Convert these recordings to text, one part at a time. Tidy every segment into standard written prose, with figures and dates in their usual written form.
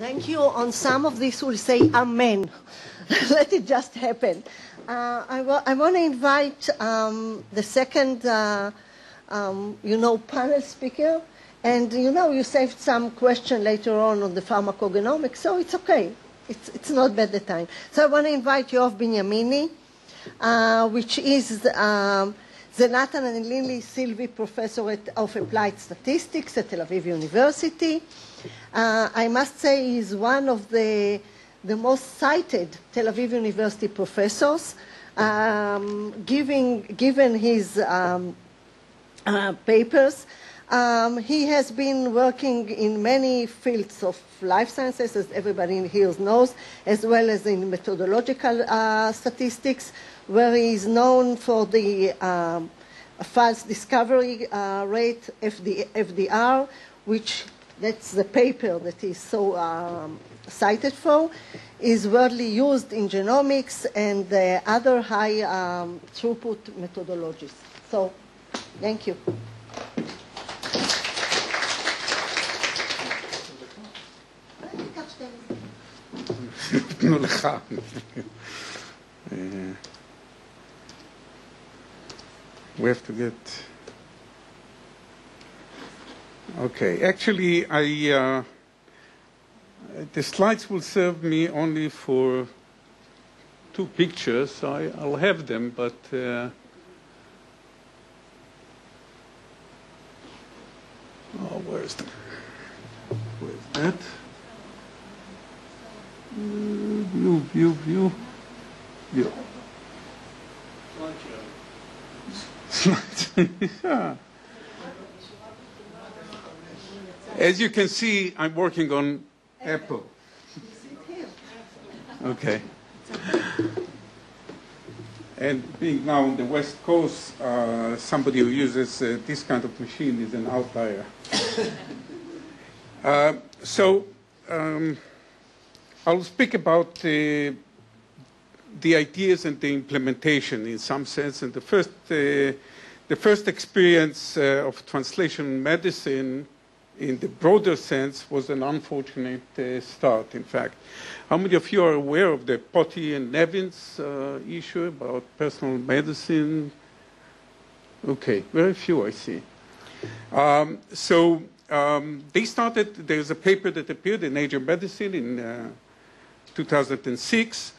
Thank you. On some of this, we'll say amen. Let it just happen. I want to invite the second, panel speaker. And, you saved some question later on the pharmacogenomics, so it's okay. It's not bad the time. So I want to invite Yoav Benjamini, which is the Nathan and Lily Silvi Professor of Applied Statistics at Tel Aviv University. I must say he's one of the most cited Tel Aviv University professors, given his papers. He has been working in many fields of life sciences, as everybody here knows, as well as in methodological statistics, where he is known for the false discovery rate, FDR, which that's the paper that is so cited for, is widely used in genomics and other high throughput methodologies. So, thank you. We have to get... Okay, actually, the slides will serve me only for two pictures. I'll have them, but... Where's that? View. Yeah. As you can see, I'm working on Apple. Okay. And being now on the West Coast, somebody who uses this kind of machine is an outlier. I'll speak about the ideas and the implementation in some sense. And the first experience of translation medicine in the broader sense was an unfortunate start, in fact. How many of you are aware of the Potti and Nevins issue about personal medicine? Okay, very few I see. They started, there's a paper that appeared in Nature Medicine in 2006,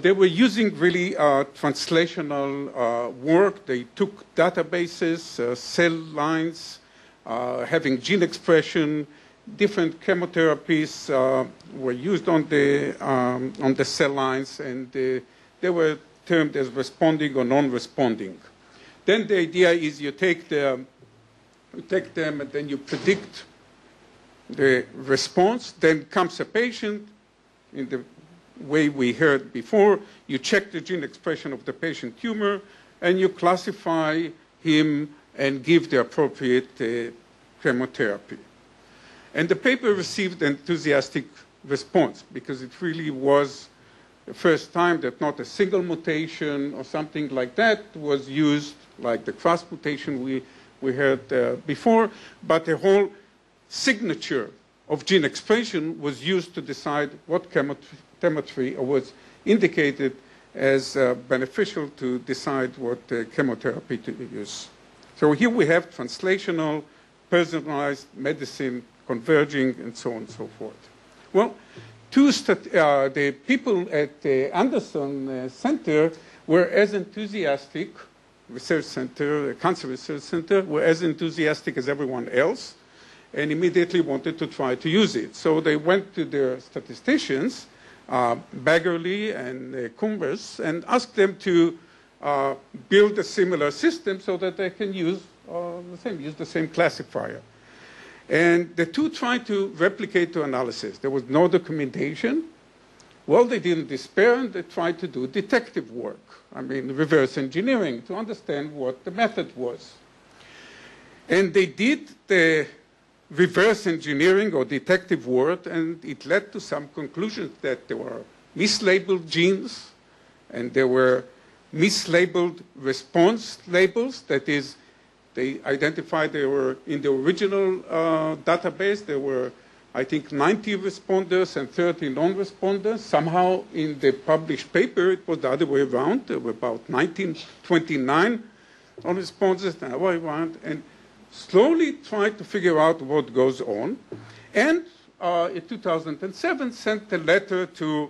they were using really translational work. They took databases, cell lines, having gene expression, different chemotherapies were used on the cell lines, and they were termed as responding or non-responding. Then the idea is you take them and then you predict the response. Then comes a patient. In the way we heard before, you check the gene expression of the patient tumor and you classify him and give the appropriate chemotherapy. And the paper received an enthusiastic response because it really was the first time that not a single mutation or something like that was used, like the cross mutation we heard before, but the whole signature of gene expression was used to decide what chemotherapy was indicated as beneficial to decide what chemotherapy to use. So here we have translational, personalized medicine converging and so on and so forth. Well, the people at the Anderson Center were as enthusiastic, research center, cancer research center, were as enthusiastic as everyone else, and immediately wanted to try to use it. So they went to their statisticians, Baggerly and Cumbers, and asked them to build a similar system so that they can use the same classifier. And the two tried to replicate the analysis. There was no documentation. Well, they didn't despair, and they tried to do detective work. I mean, reverse engineering, to understand what the method was. And they did the reverse engineering or detective work, and it led to some conclusions that there were mislabeled genes, and there were mislabeled response labels. That is, they identified they were in the original database, they were I think 90 responders and 30 non-responders. Somehow in the published paper, it was the other way around. There were about 29 non-responders, the other way around, and slowly tried to figure out what goes on. And in 2007, sent a letter to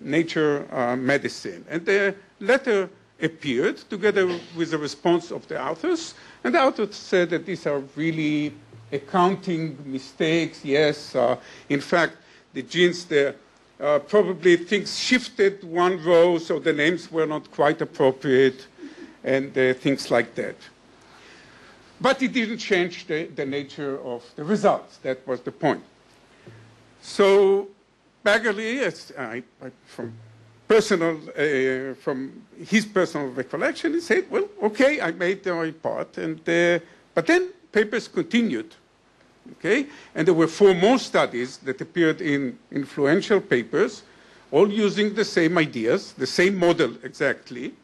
Nature Medicine. And the letter appeared together with the response of the authors. And the authors said that these are really accounting mistakes, yes. In fact, the genes there, probably things shifted one row, so the names were not quite appropriate, and things like that. But it didn't change the nature of the results. That was the point. So Baggerly, as from his personal recollection, he said, well, okay, I made the right part, and, but then papers continued, okay? And there were 4 more studies that appeared in influential papers, all using the same ideas, the same model exactly,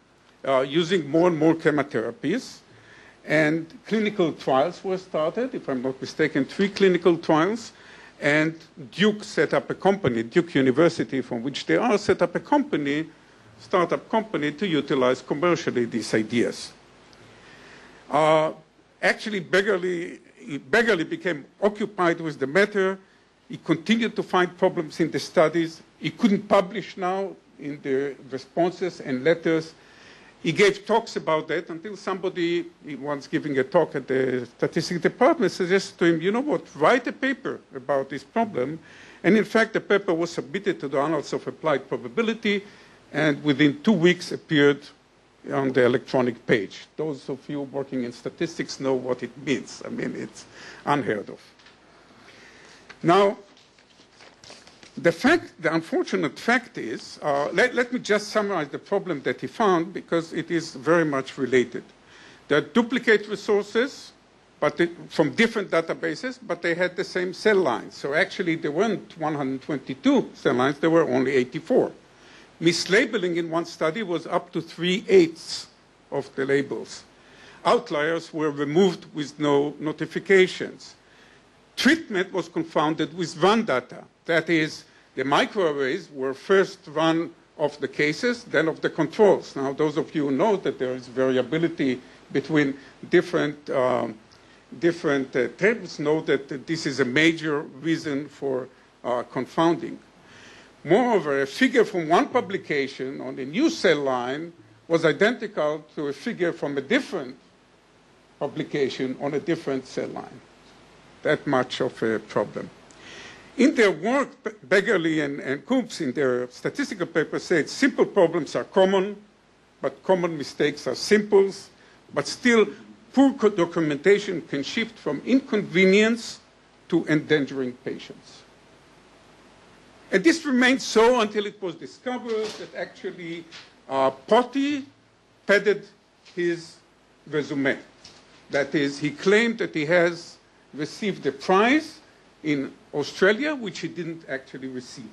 using more and more chemotherapies. And clinical trials were started, if I'm not mistaken, 3 clinical trials. And Duke set up a company, Duke University, from which they are, set up a company, startup company, to utilize commercially these ideas. Actually, Baggerly became occupied with the matter. He continued to find problems in the studies. He couldn't publish now in the responses and letters. He gave talks about that until somebody, once giving a talk at the statistics department, suggested to him, you know what, write a paper about this problem. And in fact, the paper was submitted to the Annals of Applied Probability, and within 2 weeks appeared on the electronic page. Those of you working in statistics know what it means. I mean, it's unheard of. Now, the unfortunate fact is, let me just summarize the problem that he found, because it is very much related. There are duplicate resources but from different databases, but they had the same cell lines. So actually, there weren't 122 cell lines, there were only 84. Mislabeling in one study was up to 3/8 of the labels. Outliers were removed with no notifications. Treatment was confounded with run data. That is, the microarrays were first run of the cases, then of the controls. Now, those of you who know that there is variability between different tables know that this is a major reason for confounding. Moreover, a figure from one publication on a new cell line was identical to a figure from a different publication on a different cell line. That much of a problem. In their work, Baggerly and Coombs, in their statistical paper, said simple problems are common, but common mistakes are simples, but still poor documentation can shift from inconvenience to endangering patients. And this remained so until it was discovered that actually Potti padded his resume. That is, he claimed that he has received a prize in Australia, which he didn't actually receive.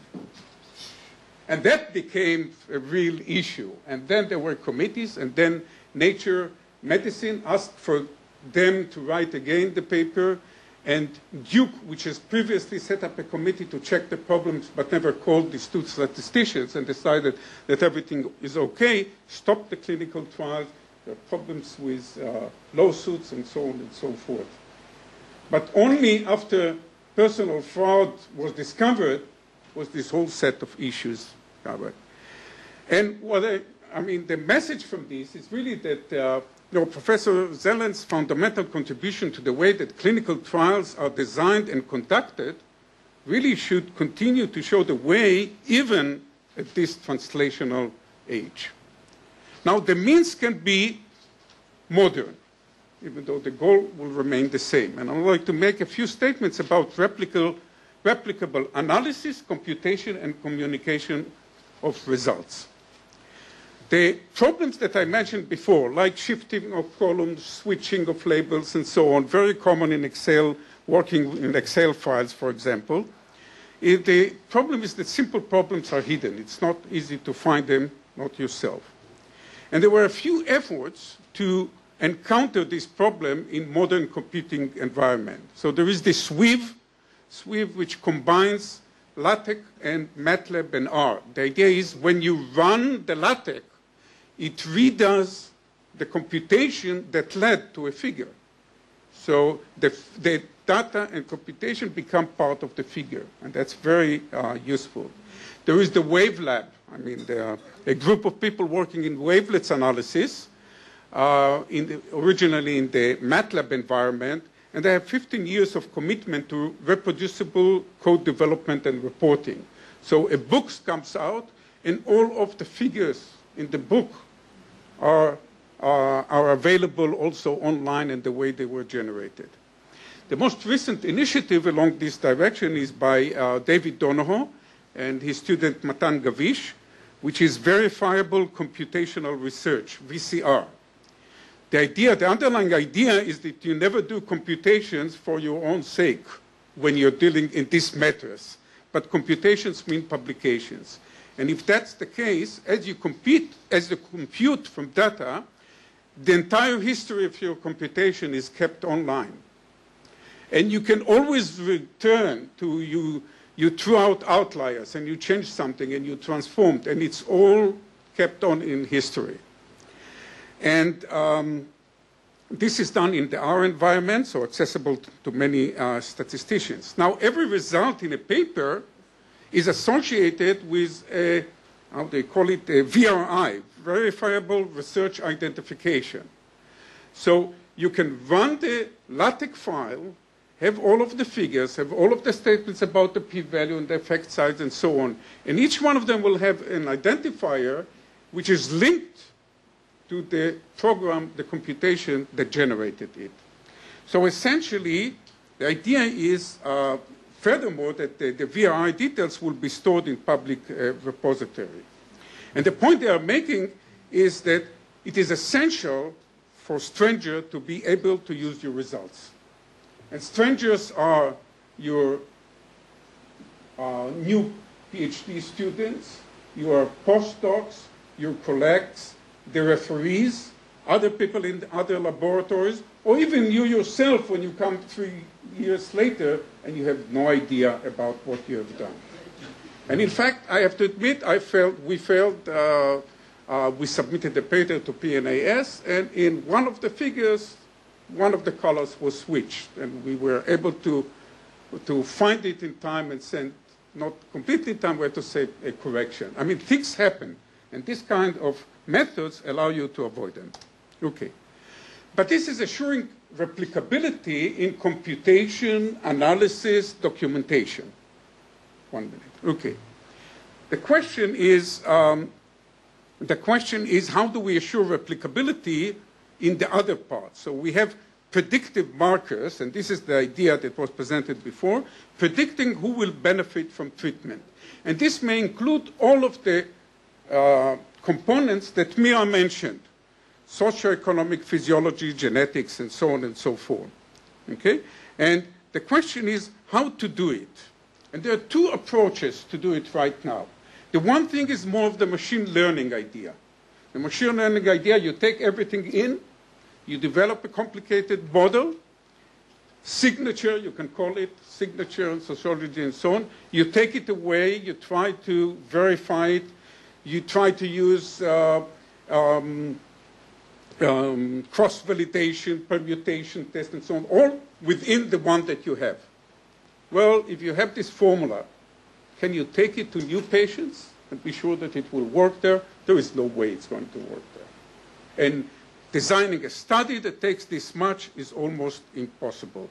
And that became a real issue. And then there were committees, and then Nature Medicine asked for them to write again the paper. And Duke, which has previously set up a committee to check the problems but never called these 2 statisticians and decided that everything is okay, stopped the clinical trials, there are problems with lawsuits and so on and so forth. But only after personal fraud was discovered was this whole set of issues covered. And what I mean, the message from this is really that you know, Professor Zelland's fundamental contribution to the way that clinical trials are designed and conducted really should continue to show the way even at this translational age. Now, the means can be modern, even though the goal will remain the same. And I would like to make a few statements about replicable analysis, computation, and communication of results. The problems that I mentioned before, like shifting of columns, switching of labels, and so on, very common in Excel, working in Excel files, for example. The problem is that simple problems are hidden. It's not easy to find them, not yourself. And there were a few efforts to encounter this problem in modern computing environment. So there is the Sweave, Sweave, which combines LaTeX and MATLAB and R. The idea is when you run the LaTeX, it redoes the computation that led to a figure. So the data and computation become part of the figure, and that's very useful. There is the WaveLab. I mean, there are a group of people working in wavelets analysis, originally in the MATLAB environment, and they have 15 years of commitment to reproducible code development and reporting. So a book comes out, and all of the figures in the book are available also online in the way they were generated. The most recent initiative along this direction is by David Donoho and his student Matan Gavish, which is Verifiable Computational Research, VCR. The underlying idea is that you never do computations for your own sake when you're dealing in these matters, but computations mean publications. And if that's the case, as you compute from data, the entire history of your computation is kept online. And you can always return to you threw out outliers, and you changed something, and you transformed, and it's all kept on in history. And this is done in the R environment, so accessible to many statisticians. Now, every result in a paper is associated with a, how they call it, a VRI, Verifiable Research Identification. So you can run the LaTeX file, have all of the figures, have all of the statements about the p-value and the effect size and so on. And each one of them will have an identifier which is linked to the program, the computation that generated it. So essentially, the idea is, furthermore, that the VRI details will be stored in public repository. And the point they are making is that it is essential for strangers to be able to use your results. And strangers are your new PhD students, your postdocs, your colleagues, the referees, other people in other laboratories, or even you yourself when you come 3 years later and you have no idea about what you have done. And in fact, I have to admit, we failed. We submitted the paper to PNAS, and in one of the figures, one of the colors was switched, and we were able to find it in time and send, not completely in time, we had to say a correction. I mean, things happen, and this kind of methods allow you to avoid them. Okay. But this is assuring replicability in computation, analysis, documentation. 1 minute. Okay. The question is how do we assure replicability in the other part? So we have predictive markers, and this is the idea that was presented before, predicting who will benefit from treatment. And this may include all of the components that Mira mentioned, socioeconomic physiology, genetics, and so on and so forth. Okay? And the question is how to do it. And there are two approaches to do it right now. The one thing is more of the machine learning idea. The machine learning idea, you take everything in, you develop a complicated model, signature, you can call it, signature and sociology and so on. You take it away, you try to verify it, you try to use cross-validation, permutation test, and so on, all within the one that you have. Well, if you have this formula, can you take it to new patients and be sure that it will work there? There is no way it's going to work there. And designing a study that takes this much is almost impossible.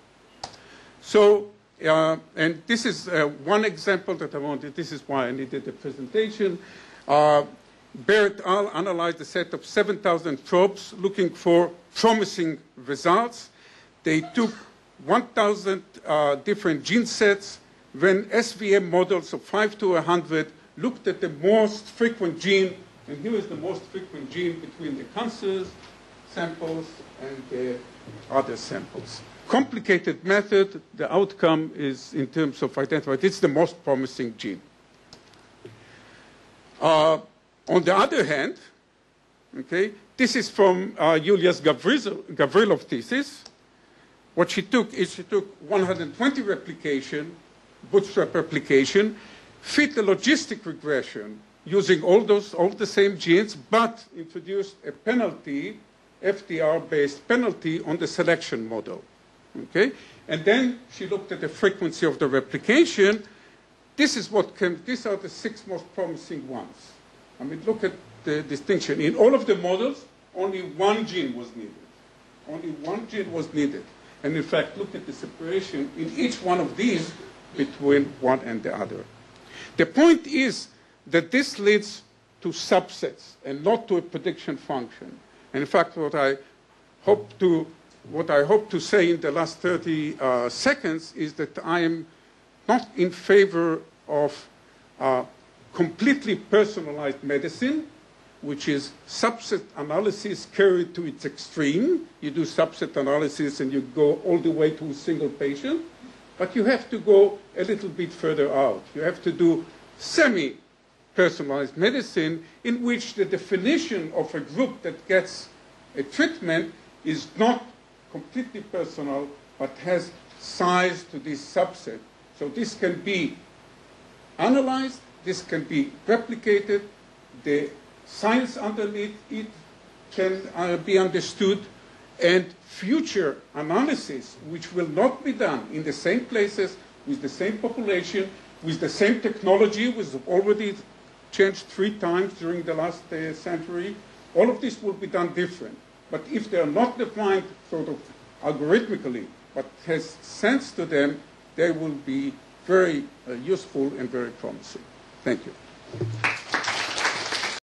So, and this is one example that I wanted. This is why I needed the presentation. Barrett al. analyzed a set of 7,000 probes looking for promising results. They took 1,000 different gene sets, ran SVM models of 5 to 100, looked at the most frequent gene, and here is the most frequent gene between the cancers samples and the other samples. Complicated method, the outcome is in terms of identifying, it's the most promising gene. On the other hand, okay, this is from Julius Gavrilov thesis. What she took is 120 replication bootstrap application fit a logistic regression using all the same genes, but introduced a penalty, FDR-based penalty on the selection model. Okay? And then she looked at the frequency of the replication. This is what came, these are the 6 most promising ones. I mean, look at the distinction. In all of the models, only one gene was needed. Only one gene was needed. And in fact, look at the separation in each one of these between one and the other. The point is that this leads to subsets and not to a prediction function. And in fact, what I hope to say in the last 30 seconds is that I am not in favor of completely personalized medicine, which is subset analysis carried to its extreme. You do subset analysis and you go all the way to a single patient, but you have to go a little bit further out. You have to do semi-personalized medicine in which the definition of a group that gets a treatment is not completely personal, but has size to this subset. So this can be analyzed, this can be replicated, the science underneath it can be understood, and future analysis, which will not be done in the same places, with the same population, with the same technology, which has already changed 3 times during the last century, all of this will be done different. But if they are not defined sort of algorithmically, but has sense to them, they will be very useful and very promising. Thank you.